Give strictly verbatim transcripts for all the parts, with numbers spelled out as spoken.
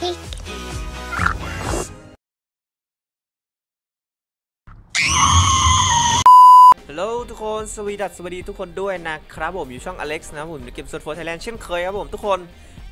cake. Hello ทุกคนสวีดัสสวัสดีทุกคนด้วยนะครับผมอยู่ช่อง Alex นะผมในเกม Sword for Thailand เช่นเคยครับผมทุกคน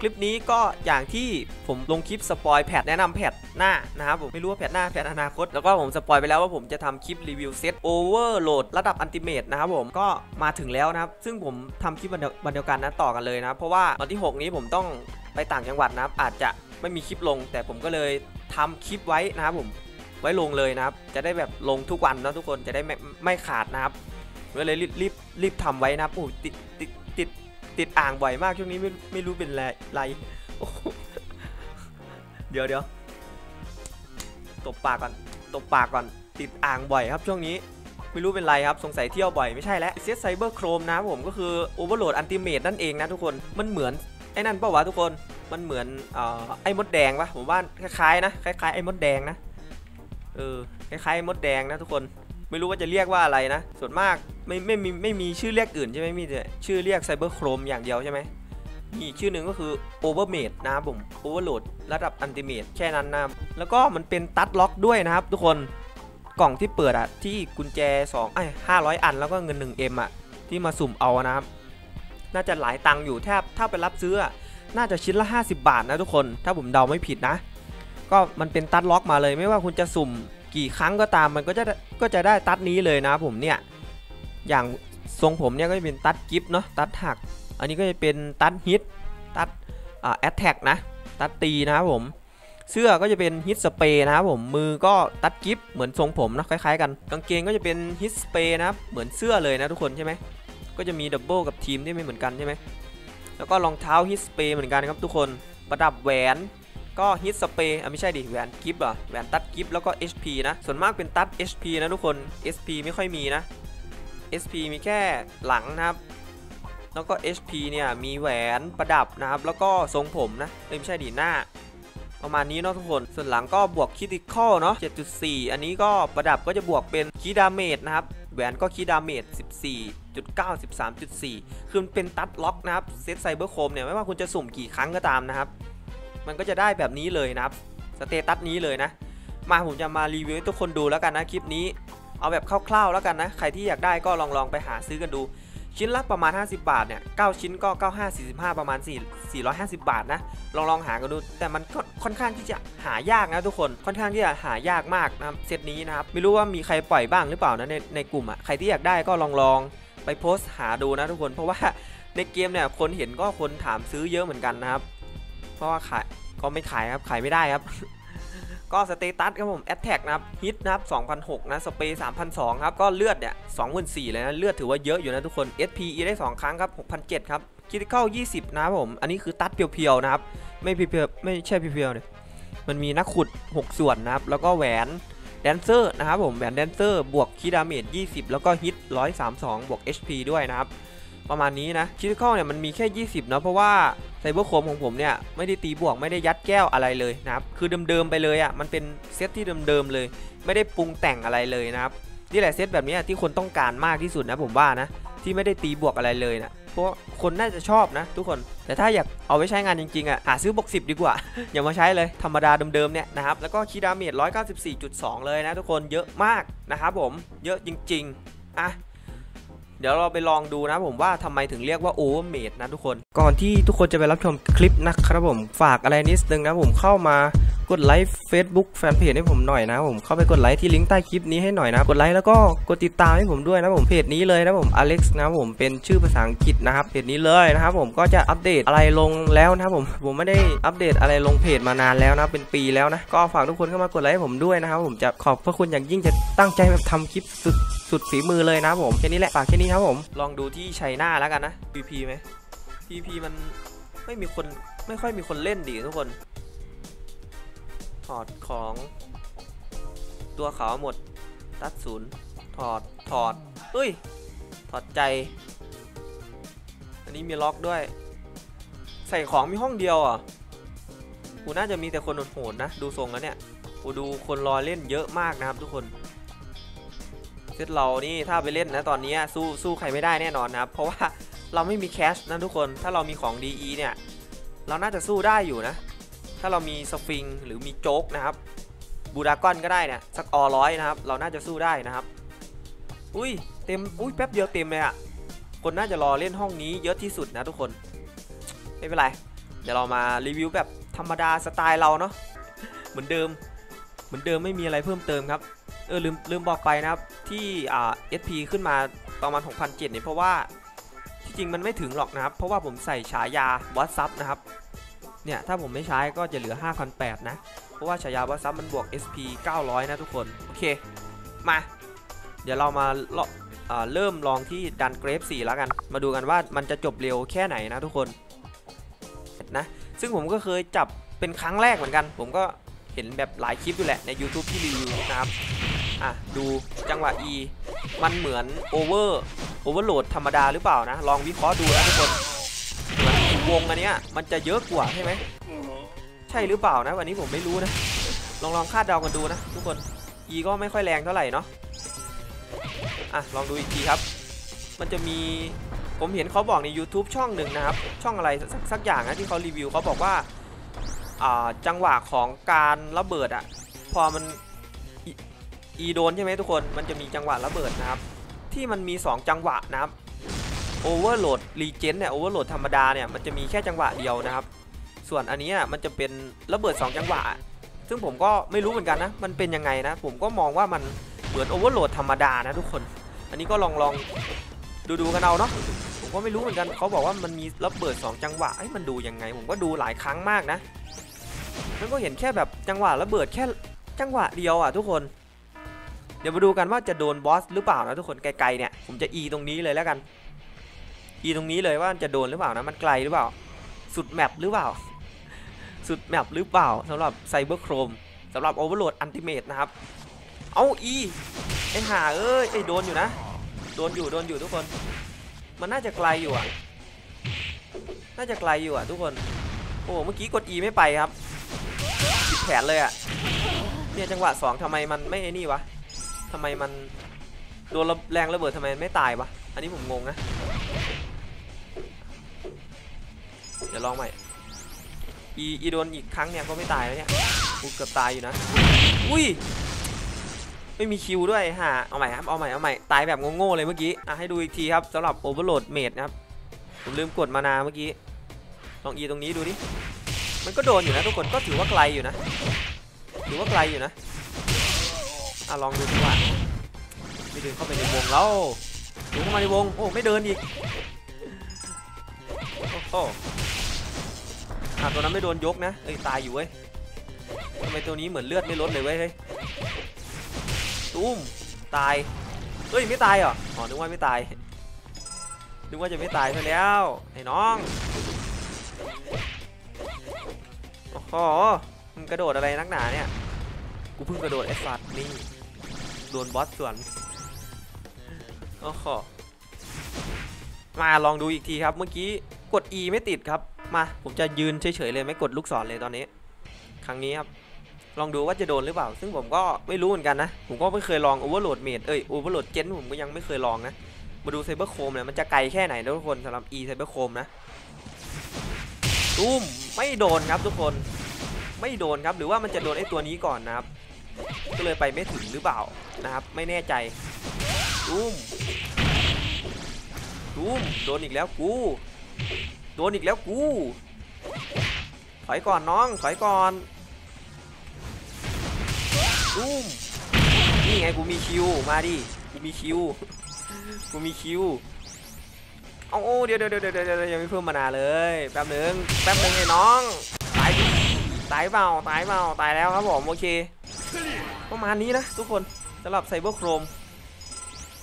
คลิปนี้ก็อย่างที่ผมลงคลิปสปอยแพทแนะนำแพทหน้านะครับผมไม่รู้ว่าแพทหน้าแพทอนาคตแล้วก็ผมสปอยไปแล้วว่าผมจะทำคลิปรีวิวเซตโอเวอร์โหลดระดับอันติเมตนะครับผมก็มาถึงแล้วนะครับซึ่งผมทำคลิปวันเดียวกันนะต่อกันเลยนะเพราะว่าวันที่หกนี้ผมต้องไปต่างจังหวัดนะครับอาจจะไม่มีคลิปลงแต่ผมก็เลยทำคลิปไว้นะครับผมไว้ลงเลยนะครับจะได้แบบลงทุกวันนะทุกคนจะได้ไม่ไม่ขาดนะครับก็เลยรีบรีบรีบทำไว้นะโอ้ติดติดติดติดอ่างบ่อยมากช่วงนี้ไม่ไม่รู้เป็นไรเดี๋ยวเดี๋ยวตบปากก่อนตบปากก่อนติดอ่างบ่อยครับช่วงนี้ไม่รู้เป็นไรครับสงสัยเที่ยวบ่อยไม่ใช่แล้วเซตไซเบอร์โครมนะผมก็คือโอเวอร์โหลดอันติเมตนั่นเองนะทุกคนมันเหมือนไอ้นั่นเปล่าวะทุกคนมันเหมือนเอ่อไอ้มดแดงปะผมว่าคล้ายๆนะคล้ายๆไอ้มดแดงนะเออคล้ายๆมดแดงนะทุกคนไม่รู้ว่าจะเรียกว่าอะไรนะส่วนมากไม่ไม่มีไม่มีชื่อเรียกอื่นใช่ไหมมีแต่ชื่อเรียกไซเบอร์โครมอย่างเดียวใช่ไหมมีอีกชื่อหนึ่งก็คือโอเวอร์เมดนะครับผมโอเวอร์โหลดระดับอันติเมตแค่นั้นนะแล้วก็มันเป็นตัดล็อกด้วยนะครับทุกคนกล่องที่เปิดอะที่กุญแจสองไอ้ห้าร้อยอันแล้วก็เงิน หนึ่งเอ็ม อะที่มาสุ่มเอานะครับน่าจะหลายตังค์อยู่แทบถ้าไปรับซื้อน่าจะชิ้นละห้าสิบบาทนะทุกคนถ้าผมเดาไม่ผิดนะก็มันเป็นตัดล็อกมาเลยไม่ว่าคุณจะสุ่มกี่ครั้งก็ตามมันก็จะก็จะได้ตัดนี้เลยนะผมเนี่ยอย่างทรงผมเนี่ยก็จะเป็นตัดกิฟต์เนาะตัดหักอันนี้ก็จะเป็นตัดฮิตตัดแอตแทกนะตัดตีนะครับผมเสื้อก็จะเป็นฮิตสเปรย์นะครับผมมือก็ตัดกิฟต์เหมือนทรงผมนะคล้ายๆกันกางเกงก็จะเป็นฮิตสเปรย์นะครับเหมือนเสื้อเลยนะทุกคนใช่ไหมก็จะมีดับเบิลกับทีมที่ไม่เหมือนกันใช่ไหมแล้วก็รองเท้าฮิตสเปรย์เหมือนกันครับทุกคนประดับแหวนก็ฮิตสเปรย์อ่ะไม่ใช่ดิแหวนกิฟต์อ่ะแหวนตัดกิฟต์แล้วก็ เอช พี นะส่วนมากเป็นตัด เอช พี นะทุกคน เอส พี ไม่ค่อยมีนะ เอส พี มีแค่หลังนะครับแล้วก็ เอช พี เนี่ยมีแหวนประดับนะครับแล้วก็ทรงผมนะไม่ใช่ดิหน้าประมาณนี้เนาะทุกคนส่วนหลังก็บวกคิติคอลเนาะ เจ็ดจุดสี่ อันนี้ก็ประดับก็จะบวกเป็นคีดาเมจนะครับแหวนก็คีดาเมจ สิบสี่จุดเก้า สิบสามจุดสี่ คือมันเป็นตัดล็อกนะครับเซตไซเบอร์โครมเนี่ยไม่ว่าคุณจะสุ่มกี่ครั้งก็ตามนะครับมันก็จะได้แบบนี้เลยนะครับสเตตัสนี้เลยนะมาผมจะมารีวิวให้ทุกคนดูแล้วกันนะคลิปนี้เอาแบบคร่าวๆแล้วกันนะใครที่อยากได้ก็ลองลองไปหาซื้อกันดูชิ้นละประมาณห้าสิบบาทเนี่ยเก้าชิ้นก็เก้าสิบห้า สี่สิบห้าประมาณสี่ร้อยห้าสิบบาทนะลองลองหากันดูแต่มันค่อนข้างที่จะหายากนะทุกคนค่อนข้างที่จะหายากมากนะครับเซตนี้นะครับไม่รู้ว่ามีใครปล่อยบ้างหรือเปล่านะในในกลุ่มอ่ะใครที่อยากได้ก็ลองลองไปโพสต์หาดูนะทุกคนเพราะว่าในเกมเนี่ยคนเห็นก็คนถามซื้อเยอะเหมือนกันนะครับเพราะว่าขายก็ไม่ขายครับขายไม่ได้ครับ ก็สเตตัสครับผมแอตแทกนะครับฮิตนะครับ สองพันหกร้อย นะสเปรย์สามพันสองร้อย ครับก็เลือดเนี่ย สองหมื่นสี่พัน เลยนะเลือดถือว่าเยอะอยู่นะทุกคน เอส พี อี ได้สองครั้งครับ หกพันเจ็ดร้อย ครับคิติคอลยี่สิบนะครับผมอันนี้คือตัดเพียวๆนะครับไม่เพียวไม่ใช่เพียวๆเลยมันมีนักขุดหกส่วนนะครับแล้วก็แหวนแดนเซอร์นะครับผมแหวนแดนเซอร์บวกคีดาเมจยี่สิบแล้วก็ฮิตหนึ่งร้อยสามสิบสองบวก เอช พี ด้วยนะครับประมาณนี้นะคิติคอลเนี่ยมันมีแค่ยี่สิบนะเพราะว่าไซเบอร์โครมของผมเนี่ยไม่ได้ตีบวกไม่ได้ยัดแก้วอะไรเลยนะครับคือเดิมๆไปเลยอ่ะมันเป็นเซตที่เดิมๆเลยไม่ได้ปรุงแต่งอะไรเลยนะครับนี่แหละเซตแบบนี้ที่คนต้องการมากที่สุดนะผมว่านะที่ไม่ได้ตีบวกอะไรเลยนะเพราะคนน่าจะชอบนะทุกคนแต่ถ้าอยากเอาไว้ใช้งานจริงๆอ่ะหาซื้อบวกสิบดีกว่า อย่ามาใช้เลยธรรมดาเดิมๆเนี่ยนะครับแล้วก็คีดาเมจ หนึ่งร้อยเก้าสิบสี่จุดสอง เลยนะทุกคนเยอะมากนะครับผมเยอะจริงๆอ่ะเดี๋ยวเราไปลองดูนะผมว่าทำไมถึงเรียกว่าโอเวอร์เมดนะทุกคนก่อนที่ทุกคนจะไปรับชมคลิปนะครับผมฝากอะไรนิดนึงนะผมเข้ามากดไลค์ Facebook แฟนเพจให้ผมหน่อยนะผมเข้าไปกดไลค์ที่ลิงก์ใต้คลิปนี้ให้หน่อยนะกดไลค์แล้วก็กดติดตามให้ผมด้วยนะผมเพจนี้เลยนะผม Alex นะผมเป็นชื่อภาษาอังกฤษนะครับเพจนี้เลยนะครับผมก็จะอัปเดตอะไรลงแล้วนะผมผมไม่ได้อัปเดตอะไรลงเพจมานานแล้วนะเป็นปีแล้วนะก็ฝากทุกคนเข้ามากดไลค์ให้ผมด้วยนะครับผมจะขอบพระคุณอย่างยิ่งจะตั้งใจทำคลิปสุดสุดฝีมือเลยนะผมแค่นี้แหละฝากแค่นี้ครับผมลองดูที่ไชน่าแล้วกันนะ พี พี ไหม พี พี มันไม่มีคนไม่ค่อยมีคนเล่นดิทุกคนถอดของตัวขาวหมดตัดศูนย์ถอดถอดเฮ้ยถอดใจอันนี้มีล็อกด้วยใส่ของมีห้องเดียวอ่ะกูน่าจะมีแต่คนโหดนะดูทรงแล้วเนี่ยกูดูคนรอเล่นเยอะมากนะครับทุกคนเซตเรานี่ถ้าไปเล่นนะตอนนี้สู้สู้ใครไม่ได้แน่นอนนะครับเพราะว่าเราไม่มีแคชนะทุกคนถ้าเรามีของดีเนี่ยเราน่าจะสู้ได้อยู่นะถ้า าเรามีสฟิงหรือมีโจ๊กนะครับบูดากอนก็ได้เนี่ยสักออร้อยนะครับเราน่าจะสู้ได้นะครับอุ้ยเต็มอุ้ยแป๊บเดียวเต็มเลยอะคนน่าจะรอเล่นห้องนี้เยอะที่สุดนะทุกคนไม่เป็นไรเดี๋ยวเรามารีวิวแบบธรรมดาสไตล์เราเนาะเหมือนเดิมเหมือนเดิมไม่มีอะไรเพิ่มเติมครับเออลืมลืมบอกไปนะครับที่อ่า เอส พี ขึ้นมาประมาณ หกพันเจ็ดร้อย เนี่ยเพราะว่าที่จริงมันไม่ถึงหรอกนะครับเพราะว่าผมใส่ฉายาบอสซับนะครับเนี่ยถ้าผมไม่ใช้ก็จะเหลือ ห้าพันแปดร้อย นะเพราะว่าฉายาบอสซับมันบวก เอส พี เก้าร้อย นะทุกคนโอเคมาเดี๋ยวเรามาเริ่มลองที่ดันเกรฟสี่แล้วกันมาดูกันว่ามันจะจบเร็วแค่ไหนนะทุกคนนะซึ่งผมก็เคยจับเป็นครั้งแรกเหมือนกันผมก็เห็นแบบหลายคลิปอยู่แหละใน YouTube ที่รีวิวนะครับอ่ะดูจังหวะ E มันเหมือนโอเวอร์โอเวอร์โหลดธรรมดาหรือเปล่านะลองวิเคราะห์ดูนะทุกคนเหมือนวงอันเนี้ยมันจะเยอะกว่าใช่ไหมใช่หรือเปล่านะวันนี้ผมไม่รู้นะลองลองคาดเดากันดูนะทุกคน E ก็ไม่ค่อยแรงเท่าไหร่เนาะอ่ะลองดูอีกทีครับมันจะมีผมเห็นเขาบอกใน YouTube ช่องหนึ่งนะครับช่องอะไรสักอย่างนะที่เขารีวิวเขาบอกว่าจังหวะของการระเบิดอ่ะพอมัน อ, อีโดนใช่ไหมทุกคนมันจะมีจังหวะระเบิดนะครับที่มันมีสองจังหวะนะครับโอเวอร์โหลดรีเจนเนี่ยโอเวอร์โหลดธรรมดาเนี่ยมันจะมีแค่จังหวะเดียวนะครับส่วนอันนี้มันจะเป็นระเบิดสองจังหวะซึ่งผมก็ไม่รู้เหมือนกันนะมันเป็นยังไงนะผมก็มองว่ามันเหมือนโอเวอร์โหลดธรรมดานะทุกคนอันนี้ก็ลองลองดูดูกันเอาเนาะผมก็ไม่รู้เหมือนกันเขาบอกว่ามันมีระเบิดสองจังหวะไอ้มันดูยังไงผมก็ดูหลายครั้งมากนะมันก็เห็นแค่แบบจังหวะระเบิดแค่จังหวะเดียวอ่ะทุกคนเดี๋ยวมาดูกันว่าจะโดนบอสหรือเปล่านะทุกคนไกลๆเนี่ยผมจะอีตรงนี้เลยแล้วกันอีตรงนี้เลยว่าจะโดนหรือเปล่านะมันไกลหรือเปล่าสุดแมปหรือเปล่าสุดแมปหรือเปล่าสำหรับไซเบอร์โครมสำหรับโอเวอร์โหลดอัลติเมทนะครับเอาอีไอ้ห่าเอ้ยไอ้โดนอยู่นะโดนอยู่โดนอยู่ทุกคนมันน่าจะไกลอยู่อ่ะน่าจะไกลอยู่อ่ะทุกคนโอ้เมื่อกี้กด E ไม่ไปครับผิดแผนเลยอ่ะเนี่ยจังหวะสองทำไมมันไม่ไอ้นี่วะทำไมมันโดนแรงระเบิดทำไมไม่ตายวะอันนี้ผมงงนะเดี๋ยวลองใหม่ E อีโดนอีกครั้งเนี่ยก็ไม่ตายแล้วเนี่ยกูเกือบตายอยู่นะอุ้ยไม่มีคิวด้วยฮะเอาใหม่ครับเอาใหม่เอาใหม่ตายแบบโง่ๆเลยเมื่อกี้อ่ะให้ดูอีกทีครับสำหรับโอเวอร์โหลดเมดนะครับผมลืมกดมานาเมื่อกี้ลองอีตรงนี้ดูดิมันก็โดนอยู่นะทุกคนก็ถือว่าไกลอยู่นะถือว่าไกลอยู่นะอ่ะลองดูดีกว่าไม่เดินเข้าไปในวงแล้วเดินเข้ามาในวงโอ้ไม่เดินอีกโอ้อ่ะตัวนั้นไม่โดนยกนะเอ้ยตายอยู่เว้ยทำไมตัวนี้เหมือนเลือดไม่ลดเลยเว้ยเฮ้ยตุ้มตายเฮ้ยไม่ตายเหรออ๋อนึกว่าไม่ตายนึกว่าจะไม่ตายซะแล้วไอ้น้องโอ้โหมันกระโดดอะไรนักหนาเนี่ยกูเพิ่งกระโดดไอ้สัตว์นี่โดนบอสส่วนโอ้โหมาลองดูอีกทีครับเมื่อกี้กด E ไม่ติดครับมาผมจะยืนเฉยๆเลยไม่กดลูกศรเลยตอนนี้ครั้งนี้ครับลองดูว่าจะโดนหรือเปล่าซึ่งผมก็ไม่รู้เหมือนกันนะผมก็ไม่เคยลองโอเวอร์โหลดเมดเอ้ยโอเวอร์โหลดเจนผมก็ยังไม่เคยลองนะมาดูไซเบอร์โคมเนี่ยมันจะไกลแค่ไหนทุกคนสำหรับ E ไซเบอร์โคมนะตุ้มไม่โดนครับทุกคนไม่โดนครับหรือว่ามันจะโดนไอ้ตัวนี้ก่อนนะครับก็เลยไปไม่ถึงหรือเปล่านะครับไม่แน่ใจตุ้มตุ้มโดนอีกแล้วกูโดนอีกแล้วกูถอยก่อนน้องถอยก่อนนี่ไงกูมีคิวมาดิกูมีคิวกูมีคิวเอาโอ้เดี๋ยวเดี๋ยวเดี๋ยวยังไม่เพิ่มมานาเลยแป๊บนึงแป๊บนึงไอ้น้องตายตายเปล่าตายเปล่าตายแล้วครับผมโอเคประมาณนี้นะทุกคนสำหรับไซเบอร์โครม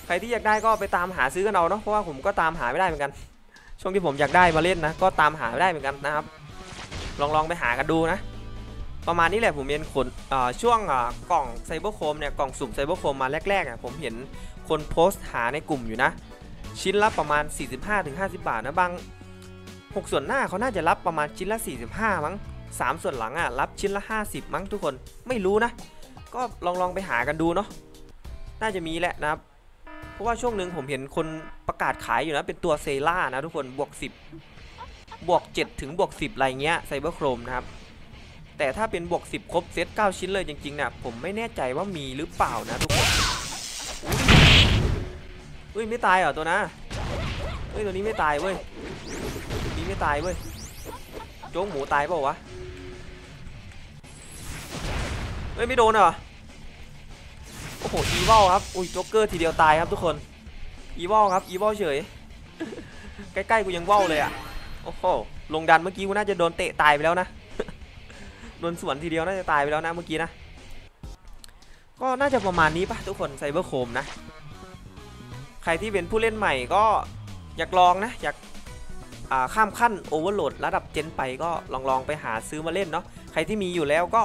ใครที่อยากได้ก็ไปตามหาซื้อกันเอาเนาะเพราะว่าผมก็ตามหาไม่ได้เหมือนกันช่วงที่ผมอยากได้มาเล่นนะก็ตามหาไม่ได้เหมือนกันนะครับลองลองไปหากันดูนะประมาณนี้แหละผมเห็นคนช่วงกล่องไซเบอร์โคมเนี่ยกล่องสุ่มไซเบอร์โคมมาแรกๆอ่ะผมเห็นคนโพสต์หาในกลุ่มอยู่นะชิ้นละประมาณ สี่สิบห้าถึงห้าสิบ บาทนะบางหกส่วนหน้าเขาน่าจะรับประมาณชิ้นละสี่สิบห้ามั้งสามส่วนหลังอ่ะรับชิ้นละห้าสิบมั้งทุกคนไม่รู้นะก็ลองลองไปหากันดูเนาะน่าจะมีแหละนะครับเพราะว่าช่วงหนึ่งผมเห็นคนประกาศขายอยู่นะเป็นตัวเซล่านะทุกคนบวกสิบบวกเจ็ดถึงบวกสิบอะไรเงี้ยไซเบอร์โคมนะครับ แต่ถ้าเป็นบวกสิบครบเซตเก้าชิ้นเลยจริงๆนะผมไม่แน่ใจว่ามีหรือเปล่านะทุกคนเฮ้ยไม่ตายเหรอตัวนะเฮ้ยตัวนี้ไม่ตายเว้ยตัวนี้ไม่ตายเว้ยโจ๊กหมูตายเปล่าวะเฮ้ยไม่โดนเหรอโอ้โหอีวอลครับอุ้ยโจ๊กเกอร์ทีเดียวตายครับทุกคนอีวอลครับอีวอลเฉย ใกล้ๆกูยังวอลเลยอ่ะโอ้โหลงดันเมื่อกี้กูน่าจะโดนเตะตายไปแล้วนะ โดนสวนทีเดียวน่าจะตายไปแล้วนะเมื่อกี้นะก็น่าจะประมาณนี้ป่ะทุกคนไซเบอร์โคมนะใครที่เป็นผู้เล่นใหม่ก็อยากลองนะอยากข้ามขั้นโอเวอร์โหลดระดับเจนไปก็ลองลองไปหาซื้อมาเล่นเนาะใครที่มีอยู่แล้วก็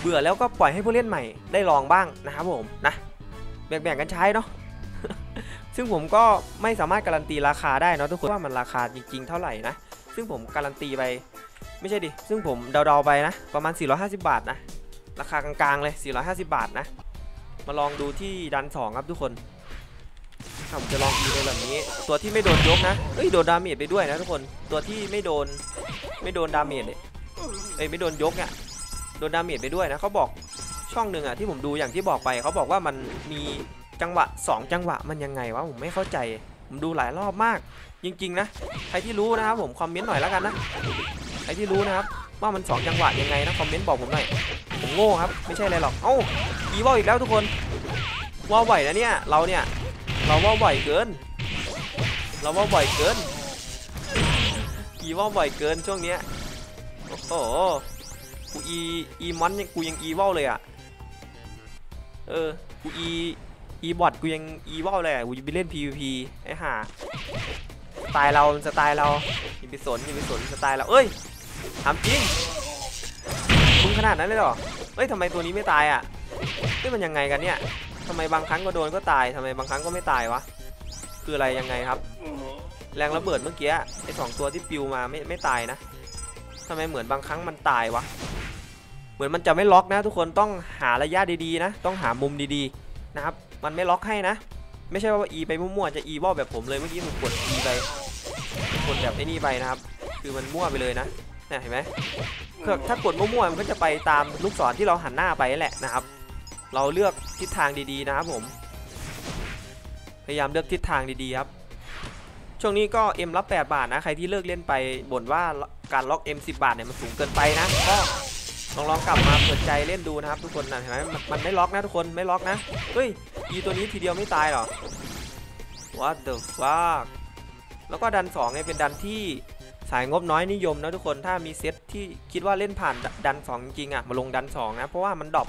เบื่อแล้วก็ปล่อยให้ผู้เล่นใหม่ได้ลองบ้างนะครับผมนะแบ่งๆกันใช้เนาะ ซึ่งผมก็ไม่สามารถการันตีราคาได้เนาะทุกคนว่ามันราคาจริงๆเท่าไหร่นะซึ่งผมการันตีไปไม่ใช่ดิซึ่งผมเดาๆไปนะประมาณสี่ร้อยห้าสิบบาทนะราคากลางๆเลยสี่ร้อยห้าสิบบาทนะมาลองดูที่ดันสองครับทุกคนผมจะลองดูในแบบนี้ตัวที่ไม่โดนยกนะเอ้ยโดนดาเมจไปด้วยนะทุกคนตัวที่ไม่โดนไม่โดนดาเมจเลยเอ้ยไม่โดนยกเนี่ยโดนดาเมจไปด้วยนะเขาบอกช่องหนึ่งอ่ะที่ผมดูอย่างที่บอกไปเขาบอกว่ามันมีจังหวะสองจังหวะมันยังไงวะผมไม่เข้าใจผมดูหลายรอบมากจริงๆนะใครที่รู้นะครับผมคอมเมนต์หน่อยแล้วกันนะใครที่รู้นะครับว่ามันสองจังหวะยังไงนะคอมเมนต์บอกผมหน่อยผมโง่ครับไม่ใช่อะไรหรอกเอ้าอีวอลอีกแล้วทุกคนว่าไหวนะเนี่ยเราเนี่ยเราว่าบ่อยเกินเราว่าบ่อยเกินอีว่าบ่อยเกินช่วงเนี้ยโอ้โหกูอีอีมอนยังกูยังอีว่าเลยอ่ะเออกูอีอีบอทกูยังอีว่าเลยอ่ะกูจะไปเล่น พี วี พี ไอ้ห่าสไตล์เราสไตล์เราอย่าไปสนอย่าไปสนสไตล์เราเอ้ยถามจริงมึงขนาดนั้นเลยหรอเอ้ยทำไมตัวนี้ไม่ตายอ่ะนี่มันยังไงกันเนี่ยทำไมบางครั้งก็โดนก็ตายทำไมบางครั้งก็ไม่ตายวะคืออะไรยังไงครับแรงระเบิดเมื่อกี้ไอ้สองตัวที่ปิวมาไม่ไม่ตายนะทำไมเหมือนบางครั้งมันตายวะเหมือนมันจะไม่ล็อกนะทุกคนต้องหาระยะดีๆนะต้องหามุมดีๆนะครับมันไม่ล็อกให้นะไม่ใช่ว่าอีไปมั่วๆจะอีวอลแบบผมเลยเมื่อกี้ผมกดอีไปกดแบบไอ้นี่ไปนะครับคือมันมั่วไปเลยนะเนี่ยเห็นไหมถ้ากดมั่วๆมันก็จะไปตามลูกศรที่เราหันหน้าไปแหละนะครับเราเลือกทิศทางดีๆนะครับผมพยายามเลือกทิศทางดีๆครับช่วงนี้ก็ M รับแปดบาทนะใครที่เลิกเล่นไปบ่นว่าการล็อก M สิบบาทเนี่ยมันสูงเกินไปนะก็ลองลองกลับมาเปิดใจเล่นดูนะครับทุกคนนะเห็นไหมมันไม่ล็อกนะทุกคนไม่ล็อกนะเฮ้ยอีตัวนี้ทีเดียวไม่ตายหรอ What the fuck แล้วก็ดันสองเนี่ยเป็นดันที่สายงบน้อยนิยมนะทุกคนถ้ามีเซตที่คิดว่าเล่นผ่านดันสองจริงๆอ่ะมาลงดันสองนะเพราะว่ามันดรอป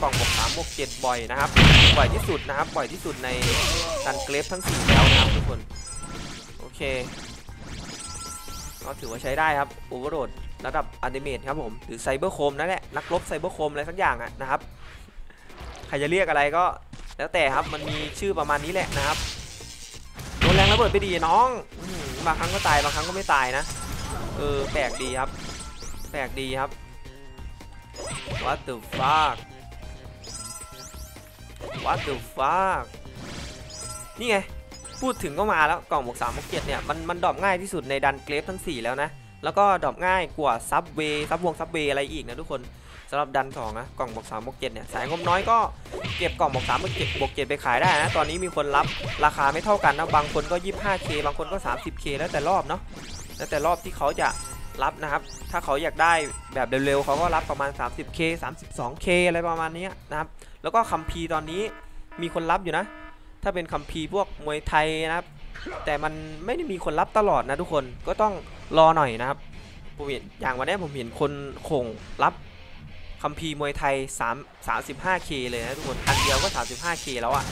กล่องบวกสามบวกเจ็ดบ่อยนะครับบ่อยที่สุดนะครับบ่อยที่สุดในดันเกรฟทั้งสี่แล้วนะครับทุกคนโอเคก็ถือว่าใช้ได้ครับโอเวอร์โหลดระดับอนิเมตครับผมหรือไซเบอร์โคมนั่นแหละนักรบไซเบอร์โคมอะไรสักอย่างอ่ะนะครับใครจะเรียกอะไรก็แล้วแต่ครับมันมีชื่อประมาณนี้แหละนะครับโดนแรงระเบิดไปดีน้องบางครั้งก็ตายบางครั้งก็ไม่ตายนะเออแปลกดีครับแปลกดีครับ What the fuck What the fuck นี่ไงพูดถึงก็มาแล้วกล่องบวกสามบวกเจ็ดเนี่ยมันมันดรอปง่ายที่สุดในดันเกรฟทั้งสี่แล้วนะแล้วก็ดรอปง่ายกว่าซับเวซับวงซับเวอะไรอีกนะทุกคนสำหรับดันสองนะกล่องบวกสามบวกเจ็ดเนี่ยสายงบน้อยก็เก็บกล่องบวกสามบวกเจ็ดบวกเจ็ดไปขายได้นะตอนนี้มีคนรับราคาไม่เท่ากันนะบางคนก็ ยี่สิบห้าเค บางคนก็ สามสิบเค แล้วแต่รอบเนาะแล้วแต่รอบที่เขาจะรับนะครับถ้าเขาอยากได้แบบเร็วๆเขาก็รับประมาณ สามสิบเค สามสิบสองเค อะไรประมาณนี้นะครับแล้วก็คัมภีร์ตอนนี้มีคนรับอยู่นะถ้าเป็นคัมภีร์พวกมวยไทยนะครับแต่มันไม่ได้มีคนรับตลอดนะทุกคนก็ต้องรอหน่อยนะครับผมเห็นอย่างวันนี้ผมเห็นคนคงรับคัมภีร์มวยไทยสามสิบห้าเค เลยนะทุกคนอันเดียวก็ สามสิบห้าเค แล้วอะ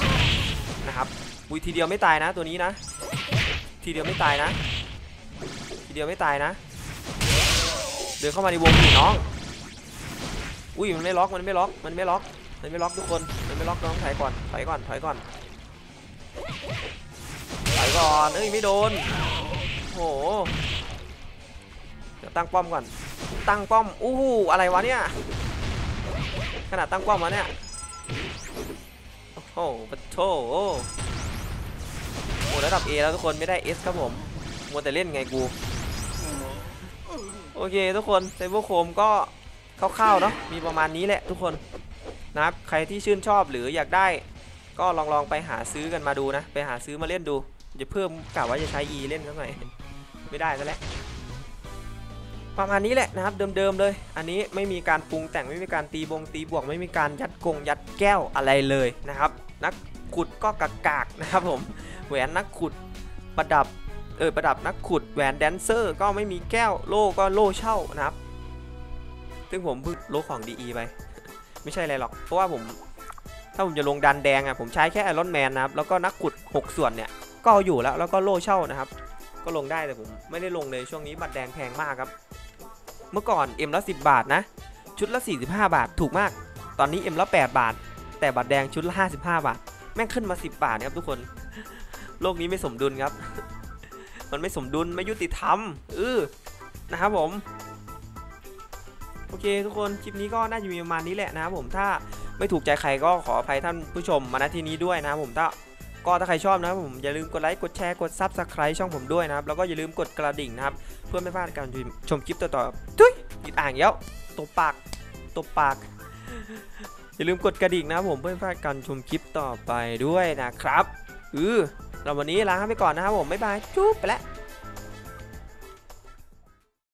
นะครับอุ้ยทีเดียวไม่ตายนะตัวนี้นะทีเดียวไม่ตายนะทีเดียวไม่ตายนะเดินเข้ามาในวงพี่น้องอุ้ยมันไม่ล็อกมันไม่ล็อกมันไม่ล็อกมันไม่ล็อกทุกคนมันไม่ล็อกน้องถอยก่อนถอยก่อนถอยก่อนถอยก่อนเอ้ยไม่โดนโอ้โหเดี๋ยวตั้งป้อมก่อนตั้งป้อมอู้หูอะไรวะเนี่ยขนาดตั้งป้อมวะเนี่ยโอ้โหปะโถโอ้ระดับ เอ แล้วทุกคนไม่ได้ เอส ครับผมมัวแต่เล่นไงกู โอเคทุกคนไซเบอร์โคมก็คร่าวๆเนาะมีประมาณนี้แหละทุกคนนะครับใครที่ชื่นชอบหรืออยากได้ก็ลองๆไปหาซื้อกันมาดูนะไปหาซื้อมาเล่นดูจะเพิ่มกะว่าจะใช้ E เล่นสักหน่อยไม่ได้ซะแล้วประมาณนี้แหละนะครับเดิมๆเลยอันนี้ไม่มีการปรุงแต่งไม่มีการตีบงตีบวกไม่มีการยัดกงยัดแก้วอะไรเลยนะครับนักขุดก็กากๆนะครับผมแหวนนักขุดประดับเออประดับนักขุดแหวนแดนเซอร์ก็ไม่มีแก้วโล่ก็โล่เช่านะครับซึ่งผมเพิ่งโล่ของ ดี อี ไปไม่ใช่อะไรหรอกเพราะว่าผมถ้าผมจะลงดันแดงอ่ะผมใช้แค่ไอรอนแมนนะครับแล้วก็นักขุดหกส่วนเนี่ยก็เอาอยู่แล้วแล้วก็โล่เช่านะครับก็ลงได้แต่ผมไม่ได้ลงเลยช่วงนี้บัตรแดงแพงมากครับเมื่อก่อน เอ็ม ละสิบบาทนะชุดละสี่สิบห้าบาทถูกมากตอนนี้ เอ็ม ละแปดบาทแต่บัตรแดงชุดละห้าสิบห้าบาทแม่งขึ้นมาสิบบาทนะครับทุกคนโลกนี้ไม่สมดุลครับมันไม่สมดุลไม่ยุติธรรมเออนะครับผมโอเคทุกคนคลิปนี้ก็น่าจะมีประมาณนี้แหละนะครับผมถ้าไม่ถูกใจใครก็ขออภัยท่านผู้ชมมาณที่นี้ด้วยนะครับผมถ้าก็ถ้าใครชอบนะครับผมอย่าลืมกดไลค์กดแชร์กดซับสไครป์ช่องผมด้วยนะครับแล้วก็อย่าลืมกดกระดิ่งนะครับเพื่อไม่พลาดการชมคลิปต่อๆทุยติดอ่างเยอะตบปากตบปากอย่าลืมกดกระดิ่งนะครับผมเพื่อไม่พลาดการชมคลิปต่อไปด้วยนะครับอือเราวันนี้ลาไปก่อนนะครับผมบ๊ายบายจุ๊บไปแล้ว